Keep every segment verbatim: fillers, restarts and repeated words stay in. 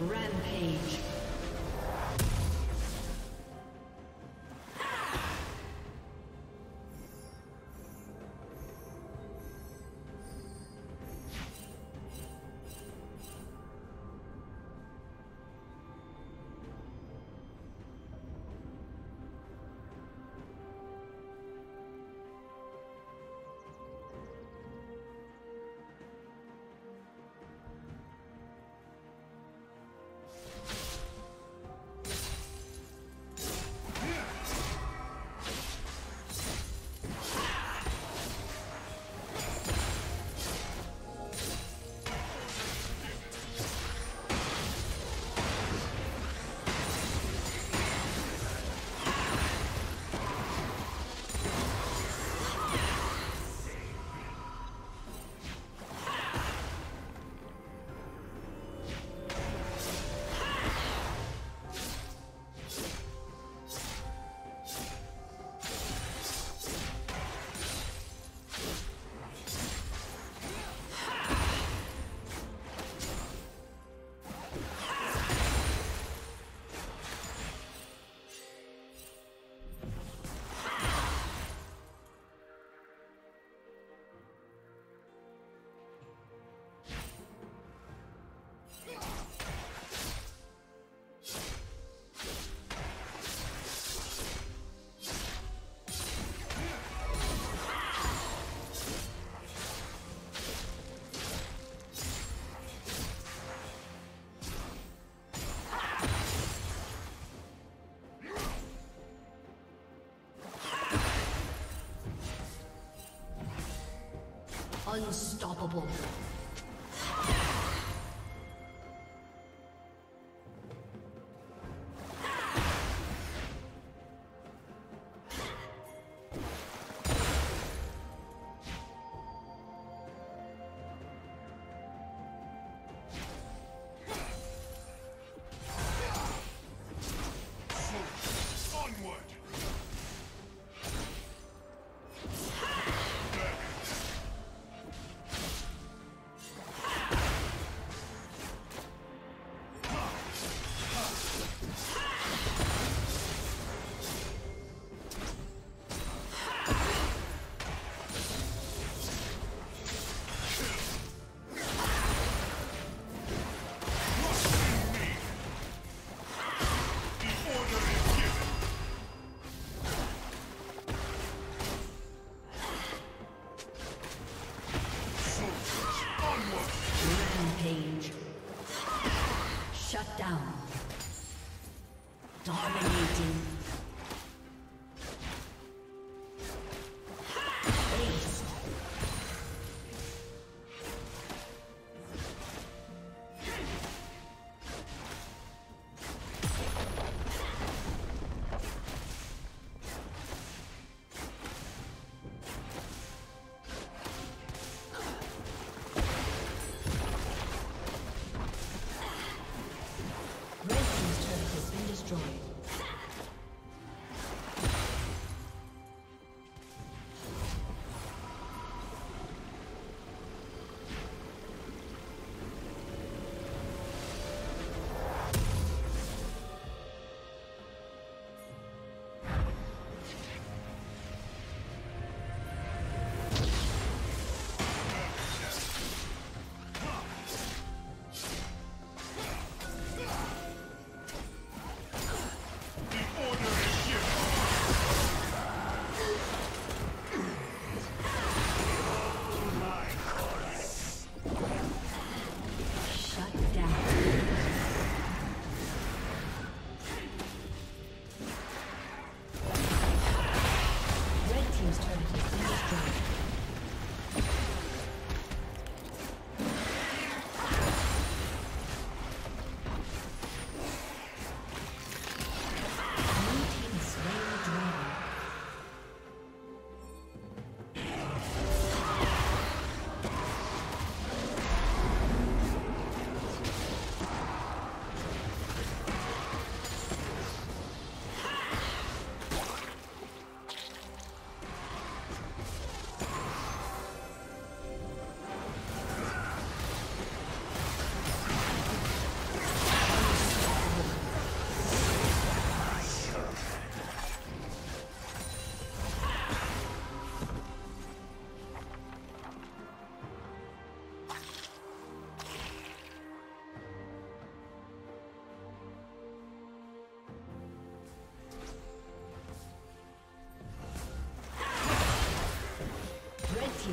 Rampage. Unstoppable.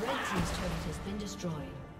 Red team's turret has been destroyed.